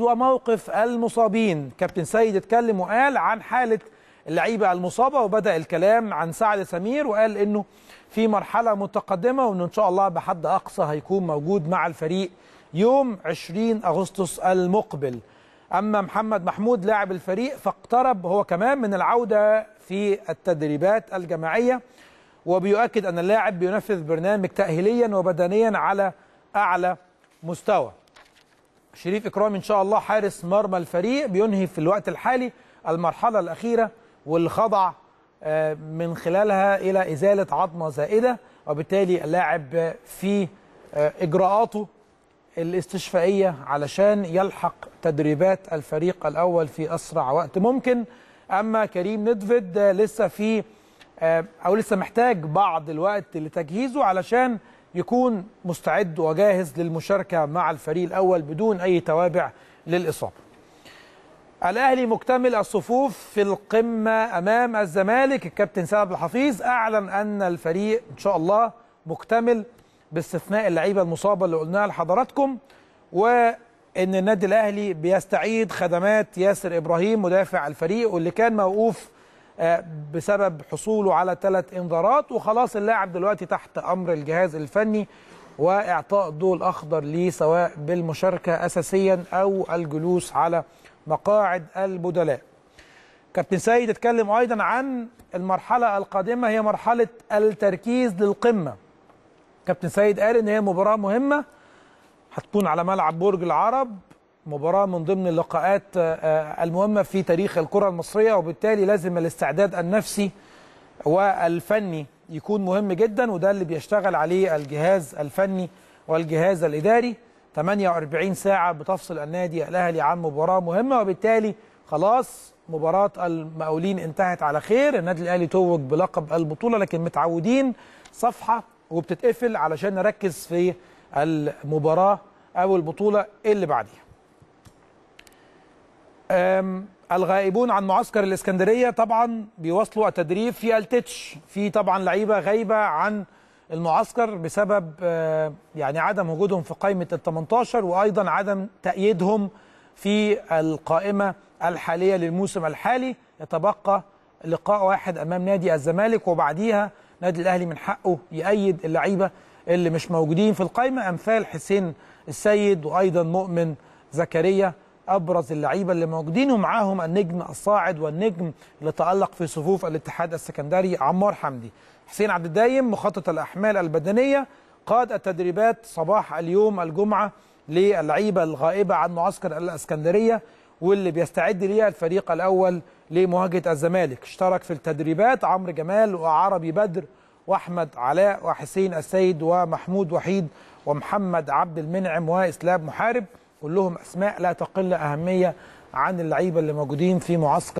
وموقف المصابين. كابتن سيد اتكلم وقال عن حالة اللعيبة المصابة، وبدأ الكلام عن سعد سمير وقال انه في مرحلة متقدمة وانه ان شاء الله بحد اقصى هيكون موجود مع الفريق يوم 20 اغسطس المقبل. اما محمد محمود لاعب الفريق فاقترب هو كمان من العودة في التدريبات الجماعية، وبيؤكد ان اللاعب بينفذ برنامج تأهيليا وبدنيا على اعلى مستوى. شريف اكرام ان شاء الله حارس مرمى الفريق بينهي في الوقت الحالي المرحله الاخيره واللي خضع من خلالها الى ازاله عظمه زائده، وبالتالي اللاعب في اجراءاته الاستشفائيه علشان يلحق تدريبات الفريق الاول في اسرع وقت ممكن. اما كريم ندفيد لسه في او لسه محتاج بعض الوقت لتجهيزه علشان يكون مستعد وجاهز للمشاركة مع الفريق الأول بدون أي توابع للإصابة. الأهلي مكتمل الصفوف في القمة أمام الزمالك. الكابتن سيد عبد الحفيظ أعلن أن الفريق إن شاء الله مكتمل باستثناء اللعيبة المصابة اللي قلناها لحضراتكم، وإن النادي الأهلي بيستعيد خدمات ياسر إبراهيم مدافع الفريق واللي كان موقوف بسبب حصوله على 3 انذارات، وخلاص اللاعب دلوقتي تحت أمر الجهاز الفني وإعطاء الضوء الأخضر ليه سواء بالمشاركة أساسيا أو الجلوس على مقاعد البدلاء. كابتن سيد اتكلم أيضا عن المرحلة القادمة هي مرحلة التركيز للقمة. كابتن سيد قال إن هي مباراة مهمة هتكون على ملعب برج العرب، مباراة من ضمن اللقاءات المهمة في تاريخ الكرة المصرية، وبالتالي لازم الاستعداد النفسي والفني يكون مهم جدا، وده اللي بيشتغل عليه الجهاز الفني والجهاز الإداري. 48 ساعة بتفصل النادي الأهلي عن مباراة مهمة، وبالتالي خلاص مباراة المقاولين انتهت على خير. النادي الأهلي توج بلقب البطولة، لكن متعودين صفحة وبتتقفل علشان نركز في المباراة أو البطولة اللي بعديها. الغائبون عن معسكر الإسكندرية طبعا بيواصلوا التدريب في التتش، في طبعا لعيبة غايبة عن المعسكر بسبب يعني عدم وجودهم في قائمة ال18 وأيضا عدم تأييدهم في القائمة الحالية للموسم الحالي. يتبقى لقاء واحد أمام نادي الزمالك، وبعديها نادي الأهلي من حقه يأيد اللعيبة اللي مش موجودين في القائمة أمثال حسين السيد وأيضا مؤمن زكريا، أبرز اللعيبة اللي موجودين، ومعاهم النجم الصاعد والنجم اللي تألق في صفوف الاتحاد السكندري عمار حمدي. حسين عبد الدايم مخطط الأحمال البدنية قاد التدريبات صباح اليوم الجمعة للعيبة الغائبة عن معسكر الإسكندرية واللي بيستعد ليها الفريق الأول لمواجهة الزمالك. اشترك في التدريبات عمرو جمال وعربي بدر وأحمد علاء وحسين السيد ومحمود وحيد ومحمد عبد المنعم وإسلام محارب، كلهم أسماء لا تقل أهمية عن اللعيبة اللي موجودين في معسكر